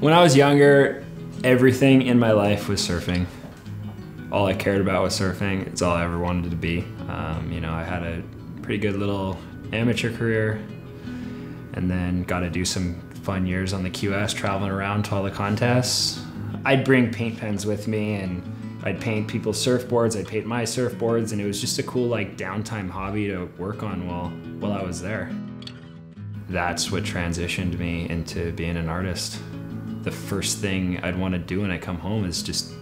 When I was younger, everything in my life was surfing. All I cared about was surfing. It's all I ever wanted to be. You know, I had a pretty good little amateur career and then got to do some fun years on the QS traveling around to all the contests. I'd bring paint pens with me and I'd paint people's surfboards, I'd paint my surfboards, and it was just a cool like downtime hobby to work on while I was there. That's what transitioned me into being an artist. The first thing I'd want to do when I come home is just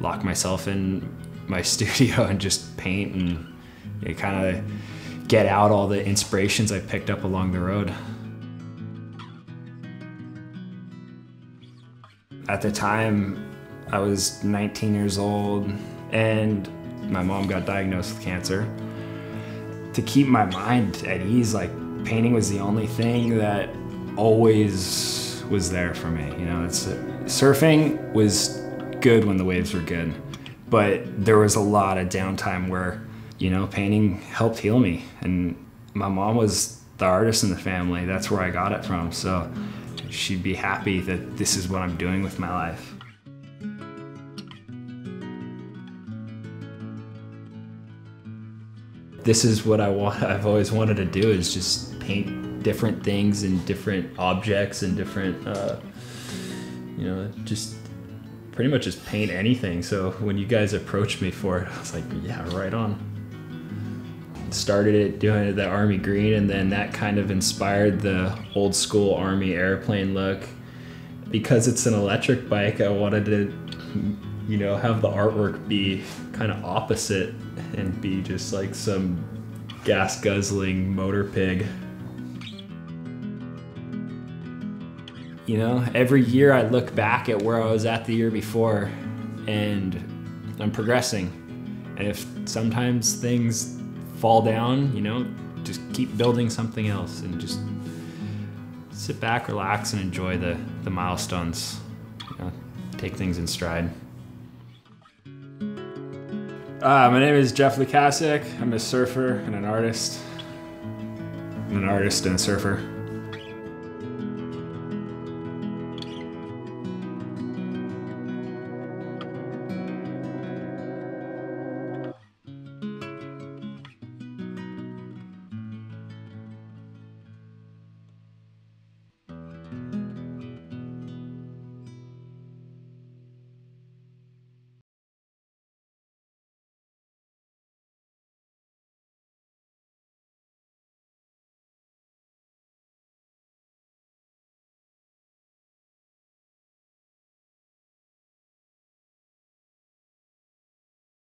lock myself in my studio and just paint and, you know, kind of get out all the inspirations I picked up along the road. At the time, I was 19 years old and my mom got diagnosed with cancer. To keep my mind at ease, like, painting was the only thing that always was there for me. You know, surfing was good when the waves were good, but there was a lot of downtime where, you know, painting helped heal me. And my mom was the artist in the family. That's where I got it from. So she'd be happy that this is what I'm doing with my life. This is what I've always wanted to do, is just paint different things and different objects and different, you know, just pretty much just paint anything. So when you guys approached me for it, I was like, yeah, right on. Started it doing it the army green, and then that kind of inspired the old school army airplane look. Because it's an electric bike, I wanted to, you know, have the artwork be kind of opposite and be just like some gas guzzling motor pig. You know, every year I look back at where I was at the year before and I'm progressing. And if sometimes things fall down, you know, just keep building something else and just sit back, relax, and enjoy the milestones. You know, take things in stride. My name is Jeff Lukasik. I'm a surfer and an artist. I'm an artist and a surfer.